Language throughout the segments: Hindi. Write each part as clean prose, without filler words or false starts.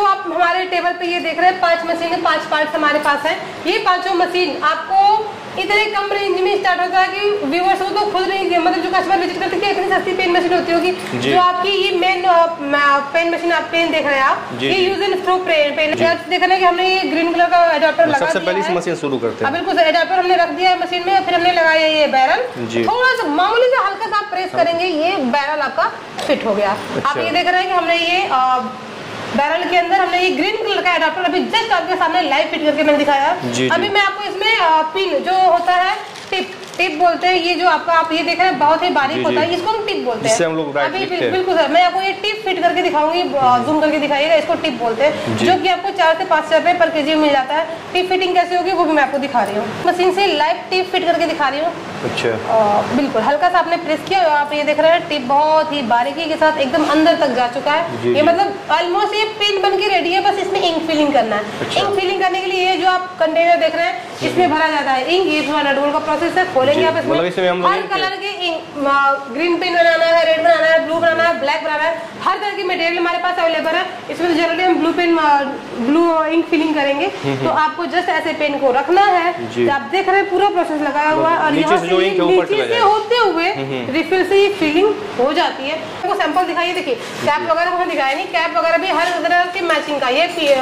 हो आप हमारे टेबल पे ये देख रहे हैं 5 मशीनें, 5 पार्ट्स हमारे पास हैं। ये पांचों मशीन आपको इतने कम रेंज में स्टार्ट होता है कि व्यूअर्स को खुद नहीं, मतलब जो कस्टमर विजिट करते हैं, इतनी सस्ती पेन मशीन होती होगी। जो आपकी ये मेन पेन मशीन आप पेन देख रहे हैं आप, ये यूज एंड थ्रो पेन देख रहे हैं कि हमने ये ग्रीन कलर का एडाप्टर लगा दिया है। सबसे पहले इस मशीन शुरू करते हैं। बिल्कुल, एडाप्टर हमने रख दिया है मशीन में, फिर हमने लगाया ये बैरल। थोड़ा सा मामूली से हल्का सा आप प्रेस करेंगे, ये बैरल आपका फिट हो गया। आप ये देख रहे हैं कि हमने ये बैरल के अंदर हमने ये ग्रीन कलर का एडाप्टर अभी जस्ट आपके सामने लाइव फिट करके मैंने दिखाया। अभी मैं आपको इसमें पिन जो होता है, टिप बोलते हैं, ये जो आपका आप ये देख रहे हैं बहुत ही बारीक होता है, इसको हम टिप बोलते हैं। हम लोग अभी बिल्कुल सर, मैं आपको ये टिप फिट करके दिखाऊंगी, जूम करके दिखाइएगा, इसको टिप बोलते हैं, जो कि आपको 4 से 5 रुपए पर केजी मिल जाता है। टिप फिटिंग कैसे होगी वो भी मैं आपको दिखा रही हूँ, मशीन से लाइव टिप फिट करके दिखा रही हूँ। अच्छा, बिल्कुल हल्का सा आपने प्रेस किया, आप ये देख रहे हैं टिप बहुत ही बारीकी के साथ एकदम अंदर तक जा चुका है। ये मतलब ऑलमोस्ट ये पेन बन के रेडी है, बस इसमें इंक फिलिंग करना है। इंक फिलिंग करने के लिए ये जो आप कंटेनर देख रहे हैं इसमें भरा जाता है इंक। ये थोड़ा नटबोल्ट का प्रोसेस है, खोलेंगे आप इसमें हर कलर के इंक, ग्रीन पेन बनाना है, रेड बनाना है, ब्लू बनाना है, ब्लैक बनाना है, हर तरह की मटेरियल हमारे पास अवेलेबल है। इसमें जनरली हम ब्लू इंक फिलिंग करेंगे, तो आपको जस्ट ऐसे पेन को रखना है। आप देख रहे हैं पूरा प्रोसेस लगाया हुआ, और यहाँ से होते हुए रिफिल से ये फिलिंग हो जाती है। आपको सैंपल दिखाइए, देखिए कैप वगैरह हमें दिखाया नहीं, कैप वगैरह भी हर तरह के मैचिंग का। ये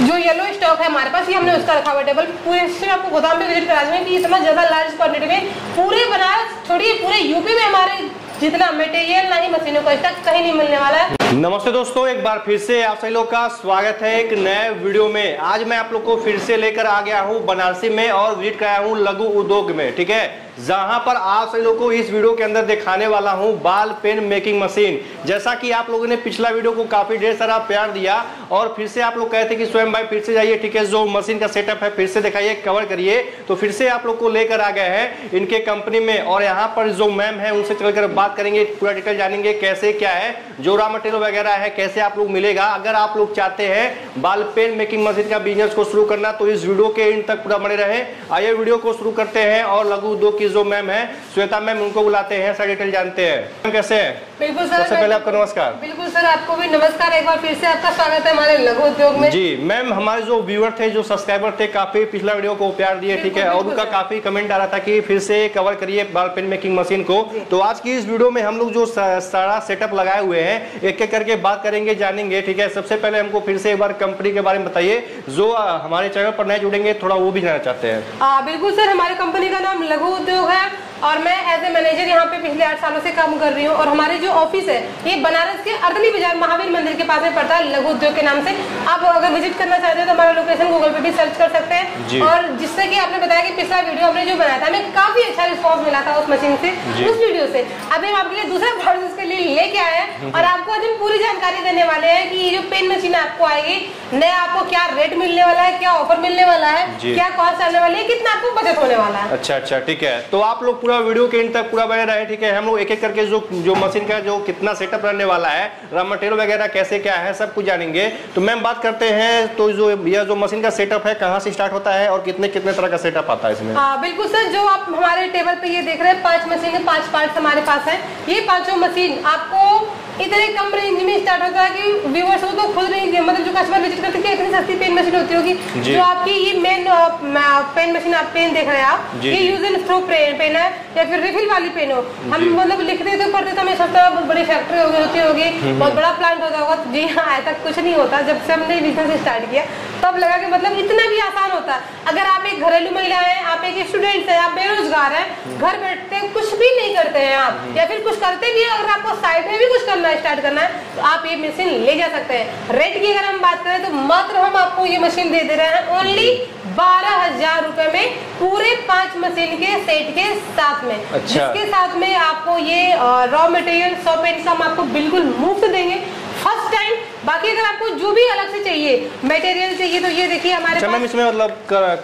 जो येलो स्टॉक है हमारे पास, ये हमने उसका रखा हुआ टेबल। पूरे हिस्से में आपको गोदाम में विजिट करा दूंगी कि इतना ज्यादा लार्ज क्वांटिटी में पूरे बनारस छोड़िए पूरे यूपी में हमारे जितना मटेरियल नहीं मशीनों को तक कहीं नहीं मिलने वाला है। नमस्ते दोस्तों, एक बार फिर से आप सभी लोग का स्वागत है एक नए वीडियो में। आज मैं आप लोग को फिर से लेकर आ गया हूँ बनारसी में और विजिट कराया हूँ लघु उद्योग में, ठीक है, जहां पर आप सभी लोगों को इस वीडियो के अंदर दिखाने वाला हूं बाल पेन मेकिंग मशीन। जैसा कि आप लोगों ने पिछला वीडियो को काफी ढेर सारा प्यार दिया और फिर से आप लोग कहते हैं कि स्वयं भाई फिर से जाइए, ठीक है, जो मशीन का सेटअप है फिर से दिखाइए, कवर करिए, तो फिर से आप लोग को लेकर आ गए हैं इनके कंपनी में। और यहाँ पर जो मैम है उनसे चलकर बात करेंगे, पूरा डिटेल जानेंगे कैसे क्या है, जो रॉ मटेरियल वगैरह है कैसे आप लोग मिलेगा। अगर आप लोग चाहते हैं बाल पेन मेकिंग मशीन का बिजनेस को शुरू करना तो इस वीडियो के एंड तक पूरा बने रहे। आइए वीडियो को शुरू करते हैं और लघु उद्योग जो मैम है श्वेता मैम उनको बुलाते हैं, सारी डिटेल जानते हैं कैसे है। बिल्कुल सर, सबसे पहले आपका नमस्कार। बिल्कुल सर, आपको भी नमस्कार, एक बार फिर से आपका स्वागत है हमारे लघु उद्योग में। जी मैम, हमारे जो व्यूअर थे, जो सब्सक्राइबर थे, काफी पिछला वीडियो को प्यार दिए, ठीक है, और उनका काफी कमेंट आ रहा था कि फिर से कवर करिए बाल पेन मेकिंग मशीन को। तो आज की इस वीडियो में हम लोग जो सारा सेटअप लगाए हुए हैं एक एक करके बात करेंगे, जानेंगे, ठीक है। सबसे पहले हमको फिर से एक बार कंपनी के बारे में बताइए, जो हमारे चैनल पर नए जुड़ेंगे थोड़ा वो भी जानना चाहते हैं। बिल्कुल सर, हमारे कंपनी का नाम लघु उद्योग है और मैं एज ए मैनेजर यहाँ पे पिछले 8 सालों से काम कर रही हूँ। और हमारे जो ऑफिस है ये बनारस के अर्दली बाजार महावीर मंदिर के पास में पड़ता है, लघु उद्योग के नाम से। आप अगर विजिट करना चाहते हैं तो हमारा लोकेशन गूगल पे भी सर्च कर सकते हैं। और जिससे कि आपने बताया कि पिछला वीडियो हमने जो बनाया था हमें काफी अच्छा रिस्पॉन्स मिला था उस मशीन से, उस वीडियो से। अभी हम आपके लिए दूसरा पार्ट उसके लिए लेके आए हैं और आपको आज हम पूरी जानकारी देने वाले हैं कि ये जो पेन मशीन आपको आएगी नया, आपको क्या रेट मिलने वाला है, क्या ऑफर मिलने वाला है, क्या कॉस्ट आने वाली है, कितना आपको बचत होने वाला है। अच्छा अच्छा, ठीक है, तो आप लोग पूरा वीडियो के एंड तक पूरा बने रहे, ठीक है। हम लोग एक एक करके जो मशीन का जो कितना सेटअप रहने वाला है, रॉ मटेरियल वगैरह कैसे क्या है, सब कुछ जानेंगे। तो मैम बात करते हैं, तो जो यह जो मशीन का सेटअप है कहाँ से स्टार्ट होता है और कितने कितने तरह का सेटअप आता है इसमें। बिल्कुल सर, जो आप हमारे टेबल पे ये देख रहे हैं 5 मशीन, 5 पार्ट हमारे पास है। ये पांचों मशीन आपको इतने कम रेंज में स्टार्ट होता है कि व्यूअर्स को तो खुद नहीं, मतलब जो कस्टमर विजिट करते हैं, इतनी सस्ती पेन मशीन होती होगी। जो आपकी ये मेन पेन मशीन आप पेन देख रहे हैं आप, ये यूज एंड थ्रो पेन है या फिर रिफिल वाली पेन हो। हम मतलब लिखते तो पढ़ते तो हमें सोचता बहुत बड़ी फैक्ट्री होती होगी, बहुत बड़ा प्लांट होता होगा। जी हाँ, ऐसा कुछ नहीं होता। जब से हमने बिजनेस स्टार्ट किया तब लगा कि मतलब इतना भी आसान होता है। अगर आप एक घरेलू महिला है, आप एक स्टूडेंट है, आप बेरोजगार है, घर बैठते कुछ भी नहीं करते हैं आप, या फिर कुछ करते भी है, अगर आपको साइड में भी कुछ स्टार्ट करना है तो आप ये मशीन ले जा सकते हैं। रेट की अगर हम बात करें तो मात्र हम आपको ये मशीन दे दे रहे हैं ओनली 12,000 रुपए में, पूरे 5 मशीन के सेट के साथ में। अच्छा। जिसके साथ में आपको ये रॉ मटेरियल 100 पेन का हम आपको बिल्कुल मुफ्त देंगे फर्स्ट टाइम। बाकी अगर आपको जो भी अलग से चाहिए मटेरियल चाहिए तो ये देखिए हमारे पास इसमें मतलब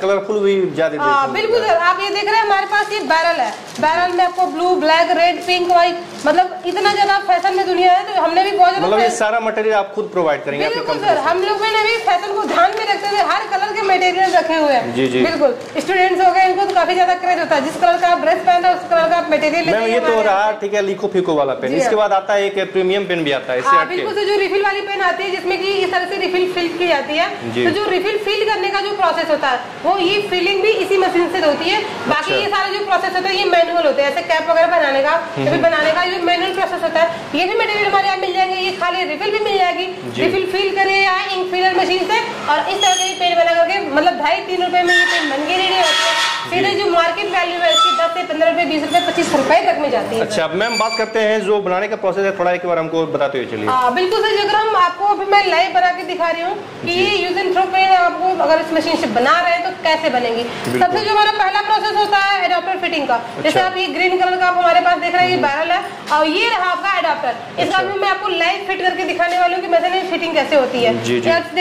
कलरफुल भी ज्यादा। बिल्कुल सर, आप ये देख रहे हैं हमारे पास ये बैरल है। बैरल में आपको blue, black, red, pink, white, मतलब इतना ज्यादा फैशन में दुनिया है तो हमने भी बहुत ज्यादा मतलब ये सारा मटेरियल आप खुद प्रोवाइड करेंगे। बिल्कुल सर, हम लोग मैंने भी फैशन को ध्यान में रखते हुए हर कलर के मटेरियल रखे हुए हैं। बिल्कुल, स्टूडेंट्स हो गए इनको तो काफी ज्यादा क्रेज होता है। जिस कलर का आप ड्रेस पहन रहे हो उस कलर का आप मटेरियल, ये तो रहा, ठीक है, लिखो फीको वाला पेन। इसके बाद आता है एक प्रीमियम पेन भी आता है। बिल्कुल, जो रिफिल वाली पेन आती है जिसमें कि इस तरह से रिफिल फिल की जाती है। तो जो रिफिल फिल करने का जो प्रोसेस होता है वो ये फिलिंग भी इसी मशीन से होती है। बाकी ये सारा जो प्रोसेस होता है ये मैनुअल होता है। ऐसे कैप वगैरह बनाने का या फिर बनाने का जो मैनुअल प्रोसेस होता है ये भी मटेरियल हमारे यहाँ मिल जाएंगे। ये खाली रिफिल भी मिल जाएगी, रिफिल फिल करे या इंक फिलर मशीन से। और इस तरह के पेन बना करके मतलब 2-3 रुपए में ये पेन बन के रेडी होते हैं। सीधे जो मार्केट वैल्यू है इसकी 10 से 15 रुपए, 20 रुपए, 25 रुपए तक में जाती है। अच्छा, अब मैम बात करते हैं जो बनाने का प्रोसेस है, थोड़ा एक बार हमको बताते हुए चलिए। हाँ बिल्कुल सर, अगर हम आपको अभी मैं लाइव बना के दिखा रही हूँ कि ये यूज एंड थ्रो पेन आपको अगर इस मशीन से बना रहे हैं तो कैसे बनेंगी। सबसे जो हमारा पहला प्रोसेस होता है एडाप्टर फिटिंग का। जैसे आप ये ग्रीन कलर का आप हमारे पास देख रहे हैं, ये बैरल है और ये रहा आपका एडाप्टर। इसका भी मैं आपको लाइव फिट करके दिखाने वाली हूँ की मैंने फिटिंग कैसे होती है।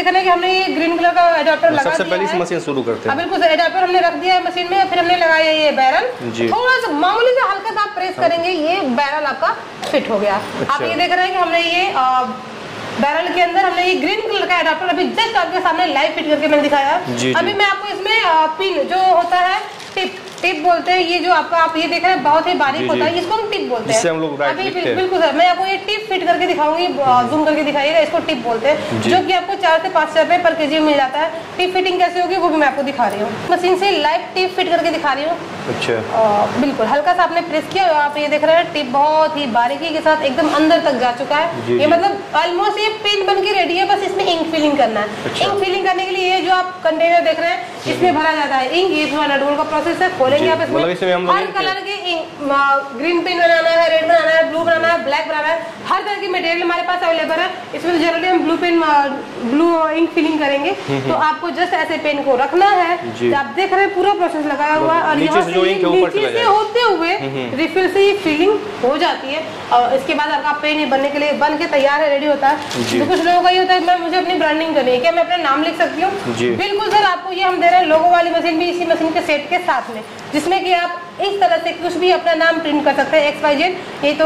देखना है की हमने ये ग्रीन कलर का एडाप्टर लगा दिया, बिल्कुल एडाप्टर हमने रख दिया है मशीन में। फिर हमने लगाया ये बैरल, थोड़ा सा मामूली से हल्का सा प्रेस करेंगे, ये बैरल आपका फिट हो गया। आप ये देख रहे हैं कि हमने ये बैरल के अंदर हमने ये ग्रीन कलर का एडाप्टर अभी जस्ट आपके सामने लाइव फिट करके मैंने दिखाया। अभी मैं आपको इसमें पिन जो होता है टिप बोलते हैं, ये जो आपका आप ये देख रहे हैं बहुत ही बारीक होता है, इसको हम टिप बोलते हैं। अभी बिल्कुल सर मैं आपको ये टिप फिट करके दिखाऊंगी, जूम करके दिखाइएगा, इसको टिप बोलते हैं, जो कि आपको 4 से 5 रुपए पर केजी मिल जाता है। टिप फिटिंग कैसे होगी वो भी मैं आपको दिखा रही हूँ, मशीन से लाइव टिप फिट करके दिखा रही हूँ। अच्छा, बिल्कुल हल्का सा आपने प्रेस किया और आप ये देख रहे हैं टिप बहुत ही बारीकी के साथ एकदम अंदर तक जा चुका है। ये मतलब ऑलमोस्ट ये पेन बन के रेडी है, बस इसमें इंक फिलिंग करना है। इंक फिलिंग करने के लिए ये जो आप कंटेनर देख रहे हैं इसमें भरा जाता है इंक। ये थोड़ा नटबोल्ट का प्रोसेस है, आप इसमें हर कलर के ग्रीन पेन बनाना है, रेड बनाना है, ब्लू बनाना है, ब्लैक बनाना है, हर तरह की मटेरियल हमारे पास अवेलेबल है। इसमें जनरली हम blue pen blue ink filling करेंगे। तो आपको जस्ट ऐसे पेन को रखना है, तो आप देख रहे हैं पूरा प्रोसेस लगाया हुआ है और यहाँ से नीचे से होते हुए रिफिल से ये फिलिंग हो जाती है। और इसके बाद आपका पेन ये बनने के लिए बन के तैयार है, रेडी होता है। तो कुछ लोगों का ये होता है मैम मुझे अपनी ब्रांडिंग करनी है, क्या मैं अपना नाम लिख सकती हूँ? बिल्कुल सर, आपको ये हम दे रहे हैं लोगो वाली मशीन भी इसी मशीन के सेट के साथ में, जिसमें कि आप इस तरह से कुछ भी अपना नाम प्रिंट कर सकते हैं, XYZ। ये तो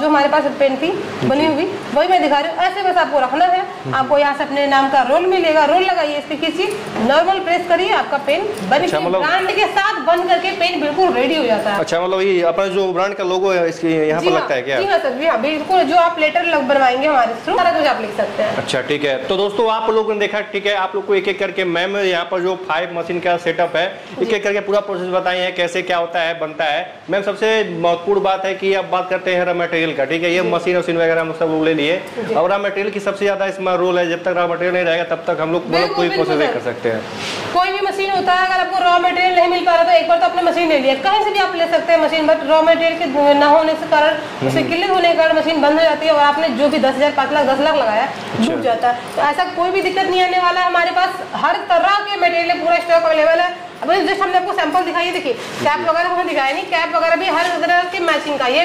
जो हमारे पास पेन थी बनी हुई वही मैं दिखा रही हूँ। ऐसे बस आपको रखना है, आपको यहाँ से अपने नाम का रोल मिलेगा, रोल लगाइए, इस पे खींचिए, नॉर्मल प्रेस करिए, आपका पेन बन के ब्रांड के साथ बन करके पेन बिल्कुल रेडी हो जाता है। अच्छा, मतलब ये अपना जो ब्रांड का लोगो है इसके यहाँ पर लगता है क्या? जी हाँ सर, जी हाँ बिल्कुल, जो आप लेटर बनवाएंगे हमारे थ्रू सारा कुछ आप लिख सकते हैं। अच्छा ठीक है, तो दोस्तों आप लोगों ने देखा, ठीक है, आप लोग को एक एक करके मैम यहाँ पर जो 5 मशीन का सेटअप है एक एक करके पूरा प्रोसेस बताए हैं कैसे क्या होता है बनता है। मैम सबसे महत्वपूर्ण बात है कि अब बात करते हैं रॉ मटेरियल का, ठीक है, ये मशीन वशीन वगैरह हम सब ले लिए और रॉ मटेरियल की सबसे ज्यादा इसमें रोल है। जब तक रॉ मटेरियल नहीं रहेगा तब तक हम लोग मतलब कोई प्रोसेस नहीं कर सकते हैं। कोई भी मशीन होता है, अगर आपको रॉ मटेरियल नहीं मिल पा रहा तो एक बार तो अपने मशीन ले लिया, कहीं से भी आप ले सकते हैं मशीन, बट रॉ मटेरियल के न होने के कारण उसके किल्लत होने के कारण मशीन बंद हो जाती है और आपने जो भी 10,000, 5 लाख, 10 लाख लगाया डूब जाता है। तो ऐसा कोई भी दिक्कत नहीं आने वाला है, हमारे पास हर तरह के मटेरियल पूरा स्टॉक अवेलेबल है। अब जस्ट हमने आपको सैंपल दिखाई, देखिए कैप वगैरह हमने दिखाया नहीं, कैप वगैरह भी हर तरह के मैचिंग का। ये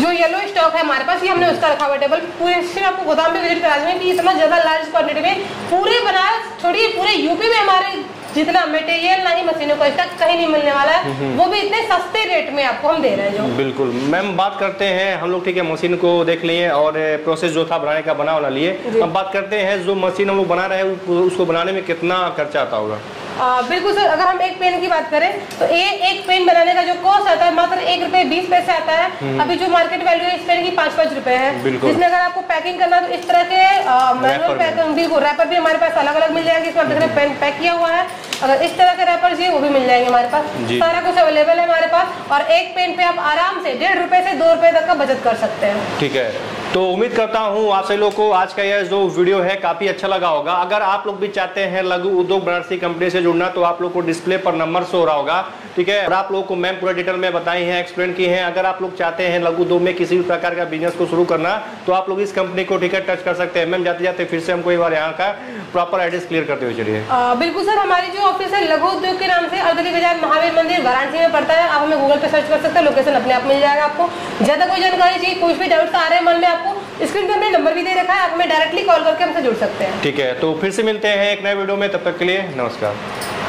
जो येलो स्टॉक है हमारे पास ये हमने उसका रखा हुआ टेबल पूरे सिर्फ आपको गोदाम में विजिट करा देंगे कि इतना ज्यादा लार्ज क्वांटिटी में पूरे बनारस छोड़िए पूरे यूपी में हमारे जितना मटेरियल ना ही मशीनों को इतना कहीं नहीं मिलने वाला है, वो भी इतने सस्ते रेट में आपको हम दे रहे हैं। जो बिल्कुल मैम बात करते हैं हम लोग, ठीक है, मशीन को देख लिए और प्रोसेस जो था बनाने का बना लिए। अब बात करते हैं जो मशीन हम लोग बना रहे हैं उसको बनाने में कितना खर्चा आता होगा? बिल्कुल सर, अगर हम एक पेन की बात करें तो एक पेन बनाने का जो कॉस्ट आता है मात्र 1 रुपए 20 पैसे आता है। अभी जो मार्केट वैल्यू है इस पेन की 5-5 रुपए है, जिसमें अगर आपको पैकिंग करना तो इस तरह के मैनुअल पैकिंग रैपर भी हमारे पास अलग अलग मिल जाएंगे। इसमें देख रहे हैं पेन पैक किया हुआ है, अगर इस तरह के रैपर चाहिए वो भी मिल जाएंगे हमारे पास, सारा कुछ अवेलेबल है हमारे पास। और एक पेन पे आप आराम से 1.5 रुपए से 2 रुपए तक का बचत कर सकते हैं। ठीक है, तो उम्मीद करता हूँ आप सभी लोगों को आज का यह जो वीडियो है काफी अच्छा लगा होगा। अगर आप लोग भी चाहते हैं लघु उद्योग बनारसी कंपनी से जुड़ना तो आप लोग को डिस्प्ले पर नंबर शो हो रहा होगा, ठीक है, और आप लोगों को मैम पूरा डिटेल में बताई है, एक्सप्लेन की है। अगर आप लोग चाहते हैं लघु उद्योग में किसी भी प्रकार का बिजनेस को शुरू करना तो आप लोग इस कंपनी को, ठीक है, टच कर सकते हैं। मैम जाते जाते फिर से हमको एक बार यहाँ का प्रॉपर एड्रेस क्लियर करते हुए चलिए। बिल्कुल सर, हमारी जो ऑफिस है लघु उद्योग के नाम से अर्दली बाजार महावीर मंदिर वाराणसी में पड़ता है। आप हमें गूगल पे सर्च कर सकते हैं, लोकेशन अपने आप मिल जाएगा। आपको ज्यादा कोई जानकारी चाहिए, कुछ भी डाउट्स आ रहे हैं मन में, आपको स्क्रीन पे हमने नंबर भी दे रखा है, आप हमें डायरेक्टली कॉल करके हमसे जुड़ सकते हैं। ठीक है, तो फिर से मिलते हैं एक नए वीडियो में, तब तक के लिए नमस्कार।